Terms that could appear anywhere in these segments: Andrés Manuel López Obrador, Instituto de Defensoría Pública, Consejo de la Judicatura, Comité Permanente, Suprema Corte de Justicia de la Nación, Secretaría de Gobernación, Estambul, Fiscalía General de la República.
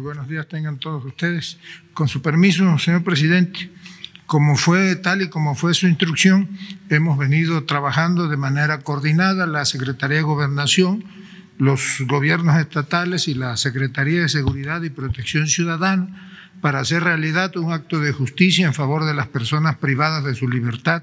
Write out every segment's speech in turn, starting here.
Muy buenos días tengan todos ustedes. Con su permiso, señor presidente, como fue tal y como fue su instrucción, hemos venido trabajando de manera coordinada la Secretaría de Gobernación, los gobiernos estatales y la Secretaría de Seguridad y Protección Ciudadana para hacer realidad un acto de justicia en favor de las personas privadas de su libertad,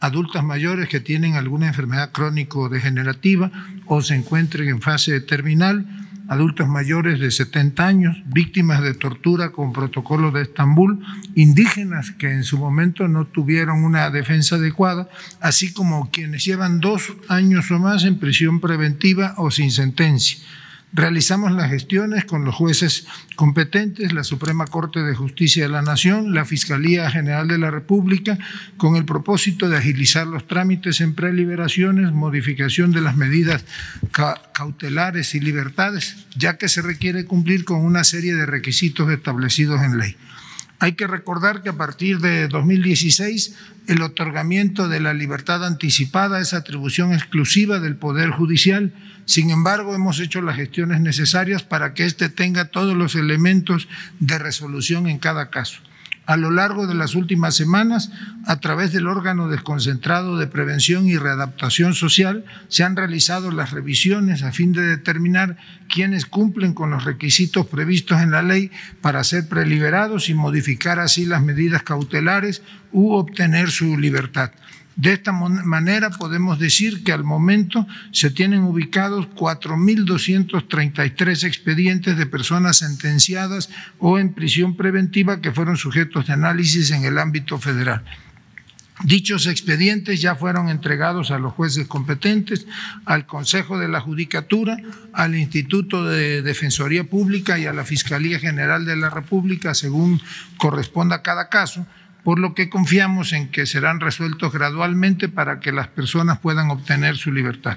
adultas mayores que tienen alguna enfermedad crónico-degenerativa o se encuentren en fase terminal, adultos mayores de 70 años, víctimas de tortura con protocolo de Estambul, indígenas que en su momento no tuvieron una defensa adecuada, así como quienes llevan 2 años o más en prisión preventiva o sin sentencia. Realizamos las gestiones con los jueces competentes, la Suprema Corte de Justicia de la Nación, la Fiscalía General de la República, con el propósito de agilizar los trámites en preliberaciones, modificación de las medidas cautelares y libertades, ya que se requiere cumplir con una serie de requisitos establecidos en ley. Hay que recordar que a partir de 2016 el otorgamiento de la libertad anticipada es atribución exclusiva del Poder Judicial. Sin embargo, hemos hecho las gestiones necesarias para que éste tenga todos los elementos de resolución en cada caso. A lo largo de las últimas semanas, a través del órgano desconcentrado de prevención y readaptación social, se han realizado las revisiones a fin de determinar quiénes cumplen con los requisitos previstos en la ley para ser preliberados y modificar así las medidas cautelares u obtener su libertad. De esta manera podemos decir que al momento se tienen ubicados 4.233 expedientes de personas sentenciadas o en prisión preventiva que fueron sujetos de análisis en el ámbito federal. Dichos expedientes ya fueron entregados a los jueces competentes, al Consejo de la Judicatura, al Instituto de Defensoría Pública y a la Fiscalía General de la República, según corresponda a cada caso, por lo que confiamos en que serán resueltos gradualmente para que las personas puedan obtener su libertad.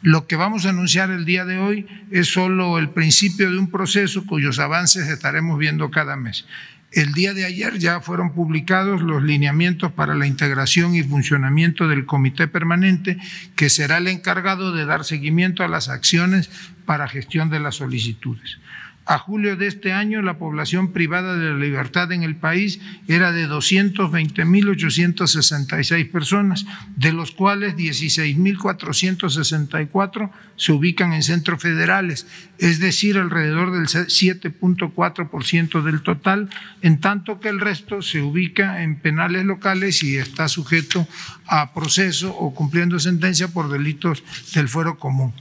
Lo que vamos a anunciar el día de hoy es solo el principio de un proceso cuyos avances estaremos viendo cada mes. El día de ayer ya fueron publicados los lineamientos para la integración y funcionamiento del Comité Permanente, que será el encargado de dar seguimiento a las acciones para gestión de las solicitudes. A julio de este año, la población privada de la libertad en el país era de 220.866 personas, de los cuales 16.464 se ubican en centros federales, es decir, alrededor del 7.4% del total, en tanto que el resto se ubica en penales locales y está sujeto a proceso o cumpliendo sentencia por delitos del fuero común.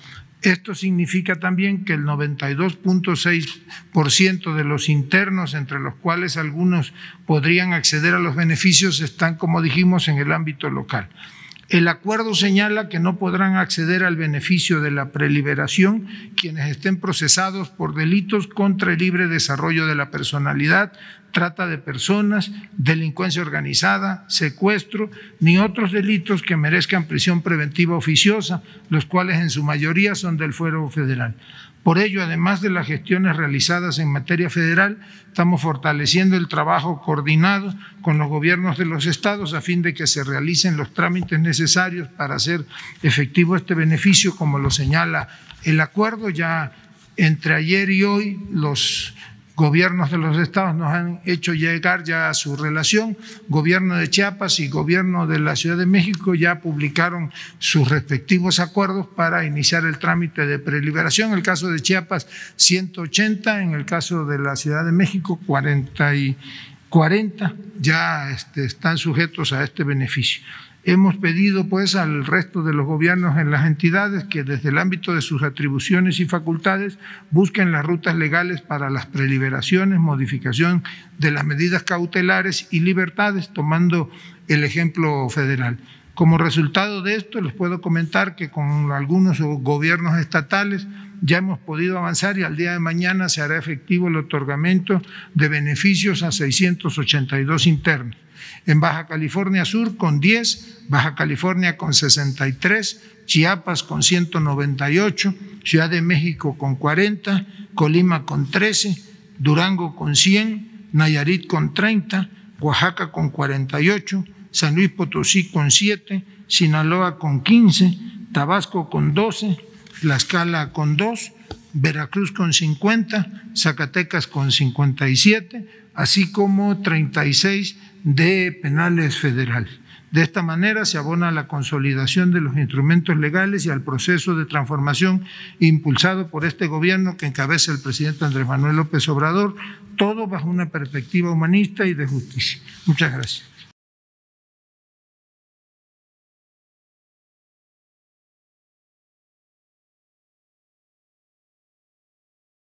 Esto significa también que el 92.6% de los internos, entre los cuales algunos podrían acceder a los beneficios, están, como dijimos, en el ámbito local. El acuerdo señala que no podrán acceder al beneficio de la preliberación quienes estén procesados por delitos contra el libre desarrollo de la personalidad, trata de personas, delincuencia organizada, secuestro, ni otros delitos que merezcan prisión preventiva oficiosa, los cuales en su mayoría son del fuero federal. Por ello, además de las gestiones realizadas en materia federal, estamos fortaleciendo el trabajo coordinado con los gobiernos de los estados a fin de que se realicen los trámites necesarios para hacer efectivo este beneficio, como lo señala el acuerdo. Ya entre ayer y hoy los gobiernos de los estados nos han hecho llegar ya su relación. Gobierno de Chiapas y Gobierno de la Ciudad de México ya publicaron sus respectivos acuerdos para iniciar el trámite de preliberación. En el caso de Chiapas, 180, en el caso de la Ciudad de México, 40 ya están sujetos a este beneficio. Hemos pedido pues al resto de los gobiernos en las entidades que desde el ámbito de sus atribuciones y facultades busquen las rutas legales para las preliberaciones, modificación de las medidas cautelares y libertades, tomando el ejemplo federal. Como resultado de esto, les puedo comentar que con algunos gobiernos estatales ya hemos podido avanzar y al día de mañana se hará efectivo el otorgamiento de beneficios a 682 internos. En Baja California Sur con 10, Baja California con 63, Chiapas con 198, Ciudad de México con 40, Colima con 13, Durango con 100, Nayarit con 30, Oaxaca con 48, San Luis Potosí con 7, Sinaloa con 15, Tabasco con 12, Tlaxcala con 2, Veracruz con 50, Zacatecas con 57, así como 36 de penales federales. De esta manera se abona a la consolidación de los instrumentos legales y al proceso de transformación impulsado por este gobierno que encabeza el presidente Andrés Manuel López Obrador, todo bajo una perspectiva humanista y de justicia. Muchas gracias.